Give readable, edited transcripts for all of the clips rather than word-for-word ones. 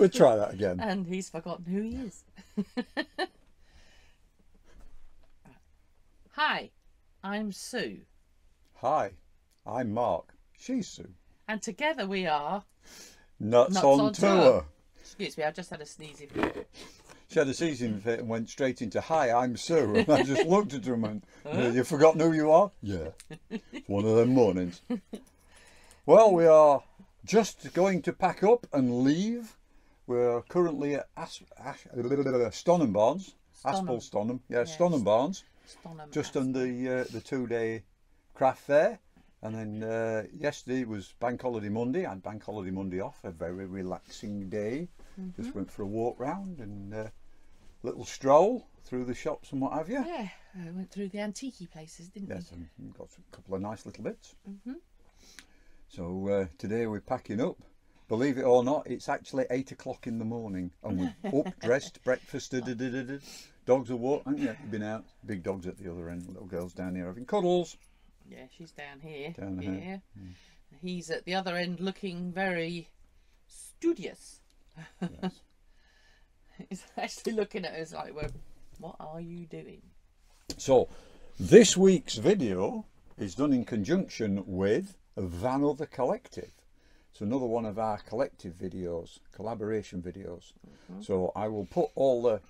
We'll try that again. And he's forgotten who he is. Hi, I'm Sue. Hi, I'm Mark. She's Sue. And together we are... Nuts on Tour. Excuse me, I just had a sneezing fit. She had a sneezing fit and went straight into, hi, I'm Sue. And I just looked at her and went, you've forgotten who you are? Yeah. It's one of them mornings. Well, we are just going to pack up and leave. We're currently at Stonham Barnes. Aspel Stonham. Yeah, yes. Stonham Barnes. Stonham just on the two-day craft fair. And then yesterday was Bank Holiday Monday. I had Bank Holiday Monday off, a very relaxing day. Mm-hmm. Just went for a walk round and a little stroll through the shops and what have you. Yeah, I went through the antiquey places, didn't we? Yes, and got a couple of nice little bits. Mm-hmm. So today we're packing up. Believe it or not, it's actually 8 o'clock in the morning, and we're up, dressed, breakfasted, dogs are walking. Yeah, been out. Big dogs at the other end. Little girls down here having cuddles. Yeah, she's down here. Down here. Mm. He's at the other end, looking very studious. Yes. He's actually looking at us like, well, "What are you doing?" So, this week's video is done in conjunction with Vanother Collective. It's another one of our collective videos, collaboration videos. Mm-hmm. So I will put all the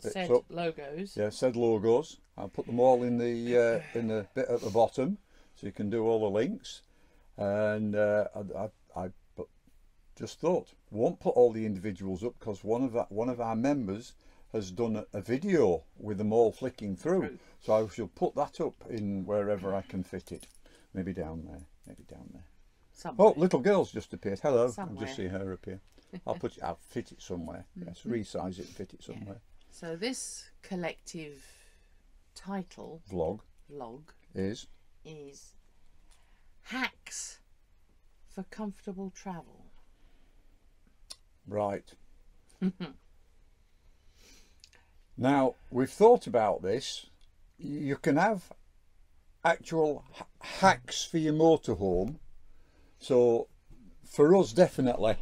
said up, logos. Yeah, said logos. I'll put them all in the bit at the bottom, so you can do all the links. And I just thought, won't put all the individuals up because one of our members has done a video with them all flicking through. So I shall put that up in wherever I can fit it. Maybe down there, maybe down there. Somewhere. Oh, little girl's just appeared. Hello, somewhere. I'll just see her appear. I'll fit it somewhere. Yes, resize it, fit it somewhere. Yeah. So this collective title vlog is hacks for comfortable travel. Right. Now we've thought about this. You can have actual hacks for your motorhome. So for us, definitely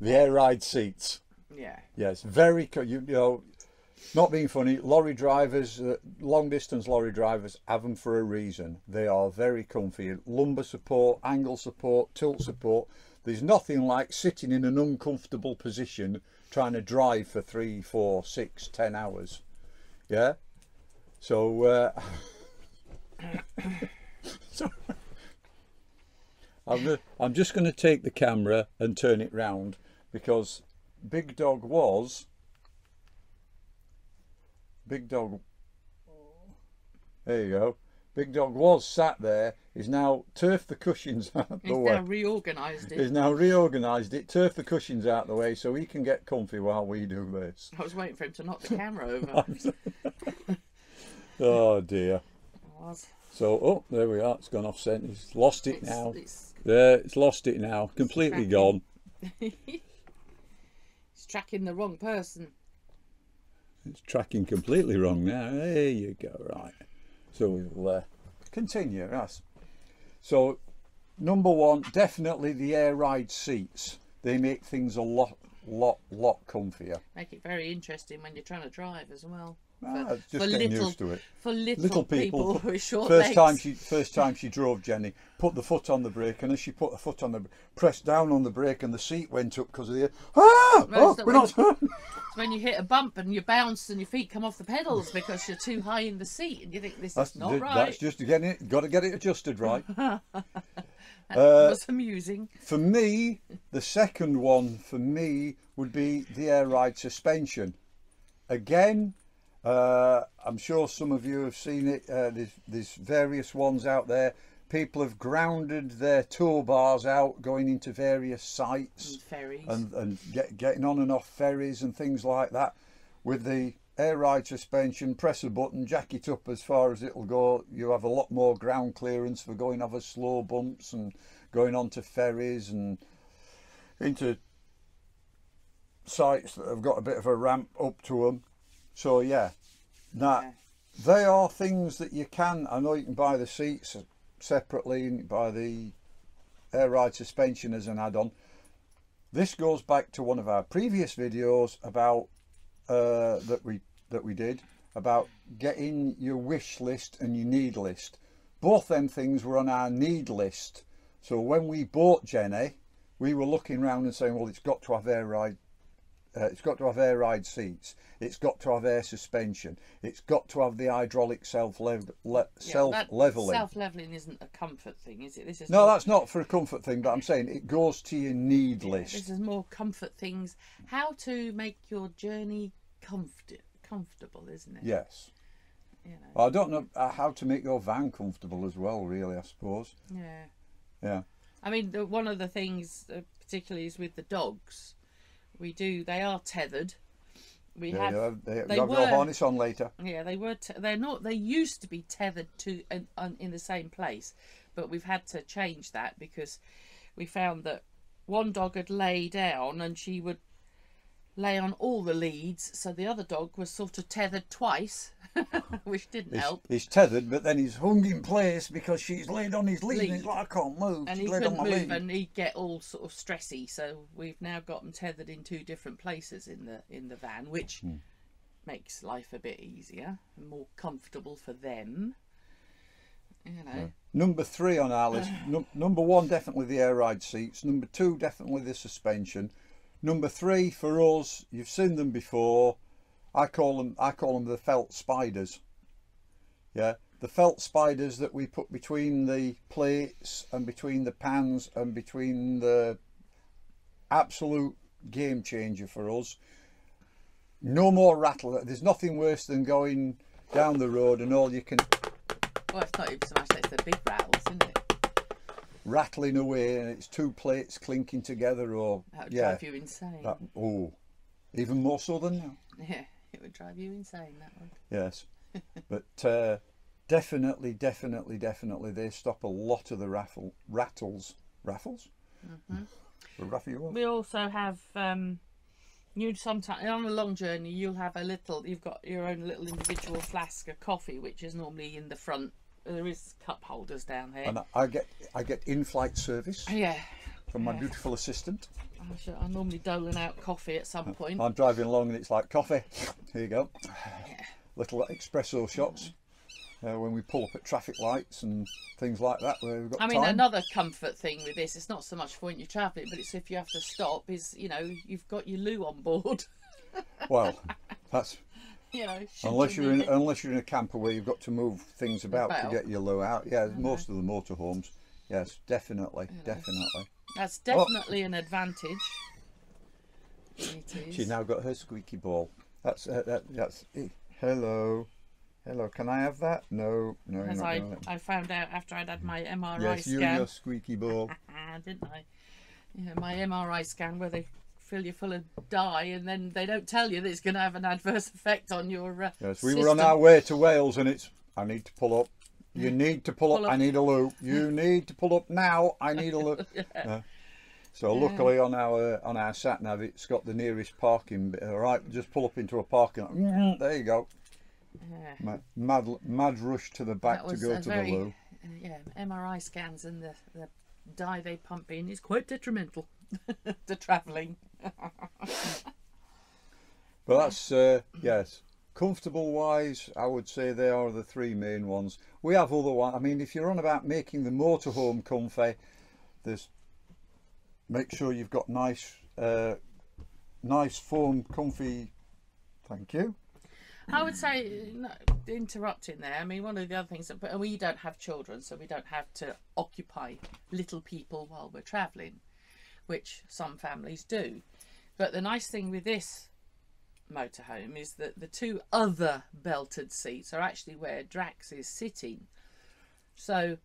the air ride seats. Yeah. Yes, very. You know, not being funny. Lorry drivers, long distance lorry drivers, have them for a reason. They are very comfy. Lumbar support, angle support, tilt support. There's nothing like sitting in an uncomfortable position trying to drive for 3, 4, 6, 10 hours. Yeah. So. So. I'm just going to take the camera and turn it round because Big Dog, there you go, Big Dog was sat there, he's now turfed the cushions out the way. He's now reorganised it. He's now reorganised it, turfed the cushions out the way so he can get comfy while we do this. I was waiting for him to knock the camera over. Oh dear. I was. So, oh, there we are. It's gone off centre. It's lost it now. There, it's lost it now. Completely gone. It's tracking the wrong person. It's tracking completely wrong now. There you go. Right. So we'll continue. Yes. So, number one, definitely the air ride seats. They make things a lot comfier. Make it very interesting when you're trying to drive as well. Ah, just getting used to it. For little people who are short legs. First time she drove, Jenny put the foot on the brake, and as she put the foot on the pressed down on the brake, and the seat went up because of the it's when you hit a bump and you bounce and your feet come off the pedals because you're too high in the seat, and you think that's not right. That's just getting it. Got to get it adjusted right. That was amusing. For me, the second one for me would be the air ride suspension. Again. I'm sure some of you have seen it, there's various ones out there. People have grounded their tow bars out going into various sites and ferries and getting on and off ferries and things like that. With the air ride suspension, press a button, jack it up as far as it'll go. You have a lot more ground clearance for going over slow bumps and going onto ferries and into sites that have got a bit of a ramp up to them. So yeah, they are things that you can, I know you can buy the seats separately and buy the air ride suspension as an add-on. This goes back to one of our previous videos about that we did about getting your wish list and your need list. Both them things were on our need list. So when we bought Jenny, we were looking around and saying, well, it's got to have air ride, it's got to have air ride seats, it's got to have air suspension, it's got to have the hydraulic self-leveling. Self-leveling isn't a comfort thing, is it? This is no, that's not for a comfort thing, but I'm saying it goes to your need list. This is more comfort things. How to make your journey comfortable, isn't it? Yes. You know. Well, I don't know how to make your van comfortable as well, really, I suppose. Yeah. Yeah. I mean, one of the things, particularly, is with the dogs. We do. They are tethered. We have no harness on later. Yeah, they were. They're not. They used to be tethered to in the same place, but we've had to change that because we found that one dog had lay down and she would lay on all the leads, so the other dog was sort of tethered twice, which didn't help. He's tethered, but then he's hung in place because she's laid on his lead. And he's like, I can't move. And he couldn't move, and he'd get all sort of stressy. So we've now got them tethered in two different places in the van, which makes life a bit easier and more comfortable for them. You know. Yeah. Number three on our list. Number one, definitely the air ride seats. Number two, definitely the suspension. Number three for us, you've seen them before. I call them the felt spiders. Yeah, the felt spiders that we put between the plates and between the pans and between the absolute game changer for us. No more rattle. There's nothing worse than going down the road and all you can. Well, it's not even so much that it's the big rattles, isn't it? Rattling away and it's two plates clinking together, or that would drive you insane. That, oh, even more so than now. Yeah, it would drive you insane, that one. Yes. But definitely they stop a lot of the rattles. Mm-hmm. We also have you sometimes on a long journey you'll have a little, you've got your own little individual flask of coffee, which is normally in the front. There is cup holders down here, and I get in-flight service. Yeah, from my beautiful assistant. I'm normally doling out coffee at some point. I'm driving along and it's like coffee. Here you go. Yeah. Little espresso shots. When we pull up at traffic lights and things like that, where we've got. I mean, time. Another comfort thing with this. It's not so much for when you're travelling, but it's if you have to stop. Is, you know, you've got your loo on board. Well, that's. You know, unless you're in a camper where you've got to move things about to get your loo out. Yeah, most of the motorhomes. Yes, definitely, definitely. That's definitely an advantage. It is. She's now got her squeaky ball. That's hello, hello. Can I have that? No, no. Because I found out after I'd had my MRI scan. Yes, you and your squeaky ball. Didn't I? You know, my MRI scan where they. Fill you full of dye, and then they don't tell you that it's going to have an adverse effect on your yes, we system. Were on our way to Wales, and it's I need to pull up. You need to pull up. I need a loo. You need to pull up now. I need a loo. So luckily on our sat nav, it's got the nearest parking bit. All right, just pull up into a parking lot. There you go. Mad rush to the back to go to the loo. Yeah, MRI scans and the dye they pump in is quite detrimental. To travelling. But that's yes, comfortable wise I would say they are the three main ones. We have other ones. I mean, if you're on about making the motorhome comfy, there's make sure you've got nice nice foam comfy. Thank you. I would say, no, interrupting there, I mean, one of the other things, but we don't have children, so we don't have to occupy little people while we're travelling, which some families do. But the nice thing with this motorhome is that the two other belted seats are actually where Drax is sitting. So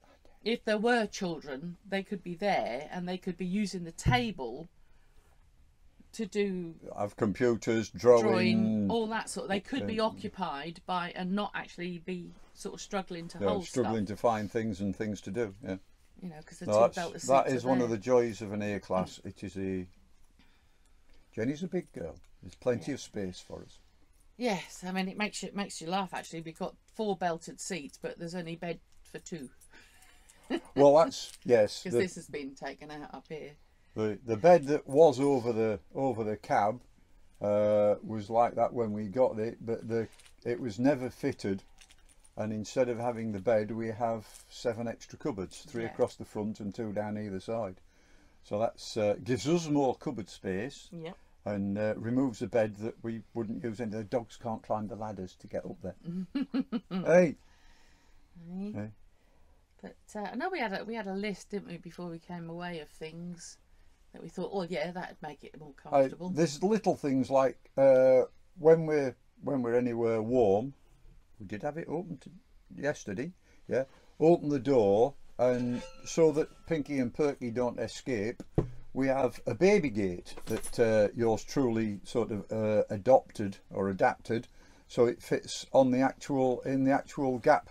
if there were children, they could be there and they could be using the table to do... Have computers, drawing, all that sort of... They could be occupied by and not actually be sort of struggling to hold stuff. Struggling to find things and things to do, yeah. You know, because that is one of the joys of an A class. It is a Jenny's a big girl. There's plenty of space for us. Yes, I mean it makes you laugh actually. We've got four belted seats, but there's only bed for two. Well, that's yes. Because this has been taken out up here. The bed that was over the cab was like that when we got it, but it was never fitted, and instead of having the bed we have 7 extra cupboards, 3 across the front and 2 down either side. So that's gives us more cupboard space, and removes the bed that we wouldn't use, and the dogs can't climb the ladders to get up there. Hey. But I know we had a list, didn't we, before we came away, of things that we thought, oh yeah, that'd make it more comfortable. There's little things like when we're anywhere warm, we did have it open yesterday, open the door, and so that Pinky and Perky don't escape, we have a baby gate that yours truly sort of adopted or adapted, so it fits on the actual gap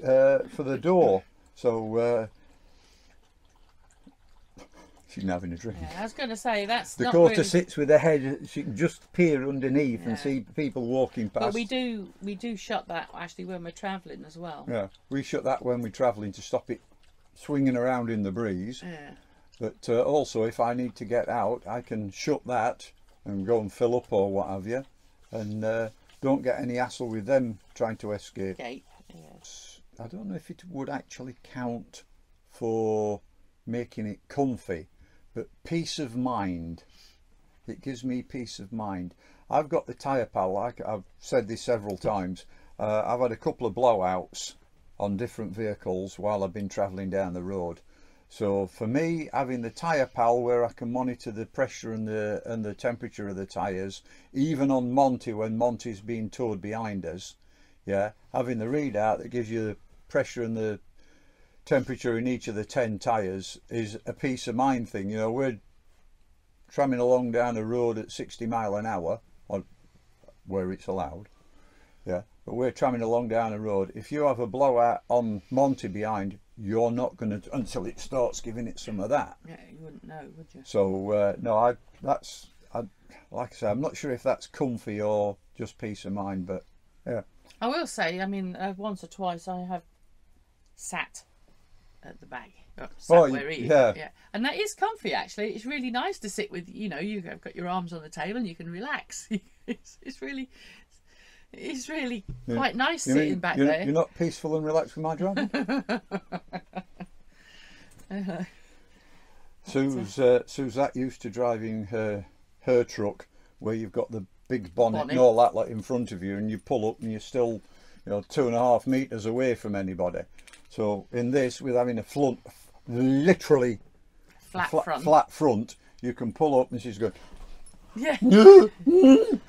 for the door. So she's having a drink. Yeah, I was going to say, that's not really... Dakota sits with her head, she can just peer underneath and see people walking past. But we do shut that actually when we're travelling as well. Yeah, we shut that when we're travelling to stop it swinging around in the breeze. Yeah. But also, if I need to get out, I can shut that and go and fill up or what have you, and don't get any hassle with them trying to escape. I don't know if it would actually count for making it comfy, but peace of mind. It gives me peace of mind. I've got the Tire Pal, like I've said this several times, I've had a couple of blowouts on different vehicles while I've been travelling down the road. So for me, having the Tire Pal, where I can monitor the pressure and the temperature of the tyres, even on Monty when Monty's being towed behind us, having the readout that gives you the pressure and the temperature in each of the 10 tyres is a peace of mind thing. You know, we're tramming along down a road at 60 miles an hour, or where it's allowed, but we're tramming along down a road. If you have a blowout on Monty behind, you're not going to, until it starts giving it some of that. Yeah, you wouldn't know, would you? So no, like I say, I'm not sure if that's comfy or just peace of mind, but yeah. I will say, I mean, once or twice I have sat at the back, where he is. Yeah, and that is comfy actually. It's really nice to sit with, you know, you've got your arms on the table and you can relax. It's really quite nice sitting back there. You're not peaceful and relaxed with my driving. Suzette used to driving her truck, where you've got the big bonnet and all that, like, in front of you, and you pull up and you're still, you know, 2.5 meters away from anybody. So in this, with having a front, literally flat front, you can pull up and she's going,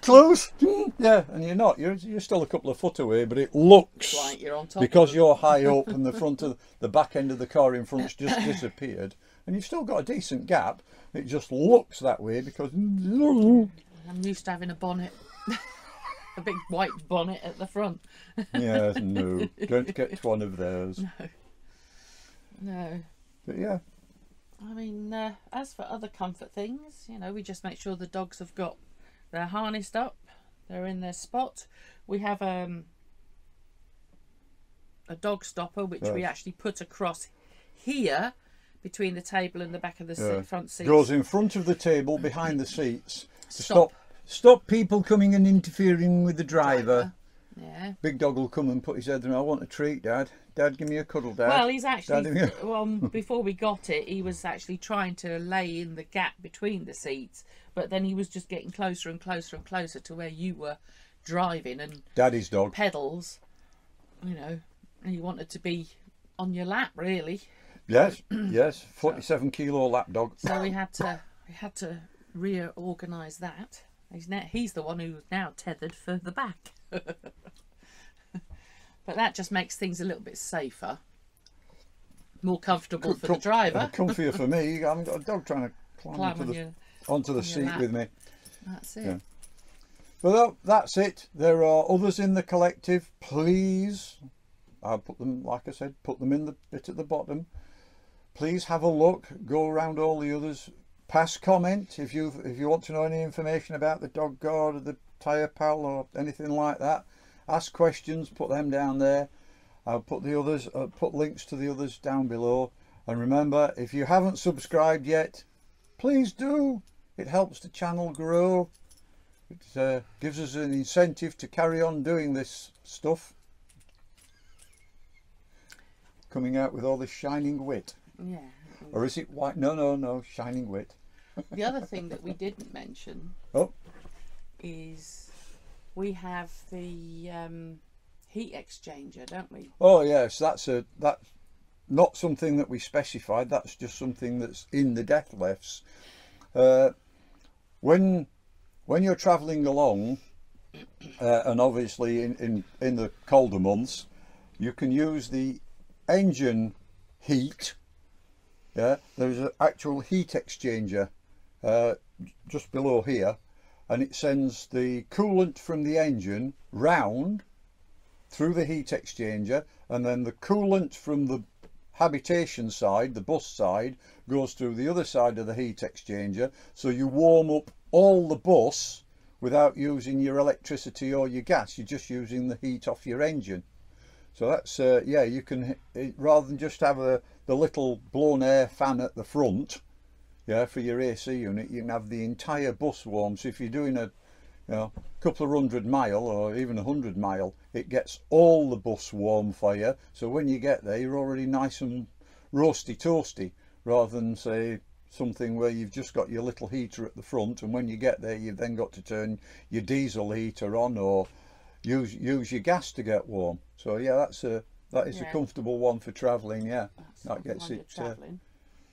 close, and you're not. You're still a couple of foot away, but it looks like you're on top, because you're high up, and the front of the back end of the car in front's just disappeared, and you've still got a decent gap. It just looks that way because I'm used to having a bonnet, a big white bonnet at the front. No, don't get one of those. No. But yeah. I mean, as for other comfort things, you know, we just make sure the dogs have got, they're harnessed up, they're in their spot. We have a dog stopper, which we actually put across here between the table and the back of the front seat. Goes in front of the table, behind the seats, to stop people coming and interfering with the driver. Big dog will come and put his head in. I want a treat, Dad. Dad, give me a cuddle, Dad. Well, he's actually, before we got it, he was actually trying to lay in the gap between the seats, but then he was just getting closer and closer and closer to where you were driving, and Daddy's dog pedals, you know, and he wanted to be on your lap, really. Yes, yes, 47 kilo lap dog. So we had to reorganise that. He's the one who's now tethered further back. But that just makes things a little bit safer, more comfortable for the driver. Comfier for me. I haven't got a dog trying to climb onto the seat with me. That's it. Well, that's it. There are others in the collective. Please, I'll put them, like I said, put them in the bit at the bottom. Please have a look. Go around all the others. Pass comment if you want to know any information about the dog guard or the Tire Pal or anything like that. Ask questions, put them down there. I'll put the others, put links to the others down below. And remember, if you haven't subscribed yet, please do. It helps the channel grow. It gives us an incentive to carry on doing this stuff. Coming out with all the shining wit. Yeah. Or is it white? No, no, no, shining wit. The other thing that we didn't mention is we have the heat exchanger, don't we? Oh yes, that's not something that we specified. That's just something that's in the Dethleffs. When you're travelling along, and obviously in the colder months, you can use the engine heat. Yeah, there's an actual heat exchanger just below here, and it sends the coolant from the engine round through the heat exchanger, and then the coolant from the habitation side, the bus side, goes through the other side of the heat exchanger, so you warm up all the bus without using your electricity or your gas. You're just using the heat off your engine. So that's yeah, you can, rather than just have the little blown air fan at the front, yeah, for your AC unit, you can have the entire bus warm. So if you're doing a, you know, couple of 100 mile or even 100 mile, it gets all the bus warm for you. So when you get there, you're already nice and roasty toasty, rather than say something where you've just got your little heater at the front, and when you get there, you've then got to turn your diesel heater on or use your gas to get warm. So yeah, that is a comfortable one for travelling. Yeah, that gets it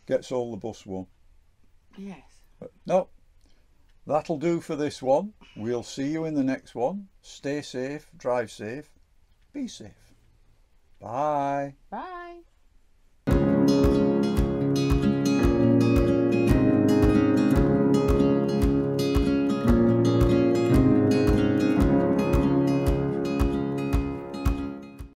gets all the bus warm. Yes. But no, that'll do for this one. We'll see you in the next one. Stay safe, drive safe, be safe. Bye. Bye.